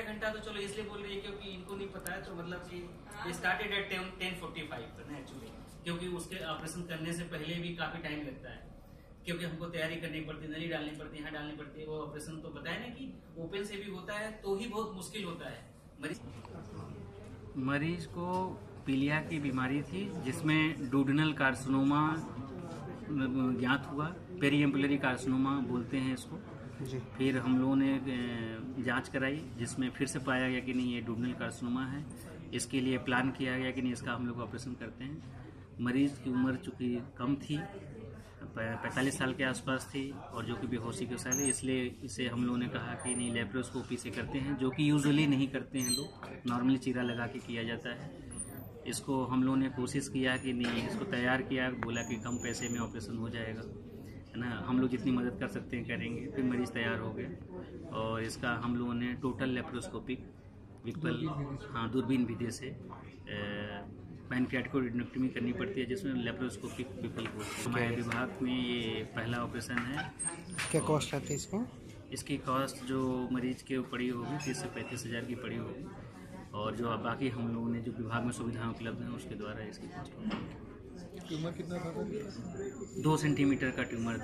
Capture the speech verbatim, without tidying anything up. आधा घंटा तो चलो इसलिए बोल रही है क्योंकि इनको नहीं पता है, तो मतलब कि started at ten forty five तो एक्चुअली, क्योंकि उसके ऑपरेशन करने से पहले भी काफी टाइम लगता है, क्योंकि हमको तैयारी करनी पड़ती है, नली डालनी पड़ती है, यहाँ डालनी पड़ती है। वो ऑपरेशन तो बताया ना कि ओपन से भी होता है तो ही बहुत मुश्किल होता है। मरीज मरीज को पीलिया की बीमारी थी जिसमें डूडनल कार्सिनोमा ज्ञात हुआ, पेरिएम्बुलरी कार्सिनोमा बोलते हैं इसको। फिर हम लोगों ने जांच कराई जिसमें फिर से पाया गया कि नहीं ये डूडनल कार्सिनोमा है। इसके लिए प्लान किया गया कि नहीं इसका हम लोग ऑपरेशन करते हैं। मरीज़ की उम्र चूँकि कम थी, पैंतालीस साल के आसपास थी, और जो कि बेहोशी के साथ है, इसलिए इसे हम लोगों ने कहा कि नहीं लेप्रोस्कोपी से करते हैं, जो कि यूजुअली नहीं करते हैं लोग, नॉर्मली चीरा लगा के किया जाता है। इसको हम लोगों ने कोशिश किया कि नहीं इसको तैयार किया, बोला कि कम पैसे में ऑपरेशन हो जाएगा, है ना, हम लोग जितनी मदद कर सकते हैं करेंगे। फिर मरीज़ तैयार हो गया और इसका हम लोगों ने टोटल लेप्रोस्कोपिक विपल हाँ दूरबीन विधि से पैनक्रियाटिकोडोडेनेक्टमी करनी पड़ती है, जिसमें लेप्रोस्कोपिक विपल को हमारे विभाग में ये पहला ऑपरेशन है। क्या कॉस्ट आती है इसको? इसकी कॉस्ट जो मरीज के पड़ी होगी तीस से पैंतीस हज़ार की पड़ी होगी, और जो बाकी हम लोगों ने जो विभाग में सुविधाएं उपलब्ध हैं उसके द्वारा इसकी कॉस्ट होगी। ट्यूमर कितना था? दो सेंटीमीटर का ट्यूमर।